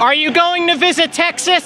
Are you going to visit Texas?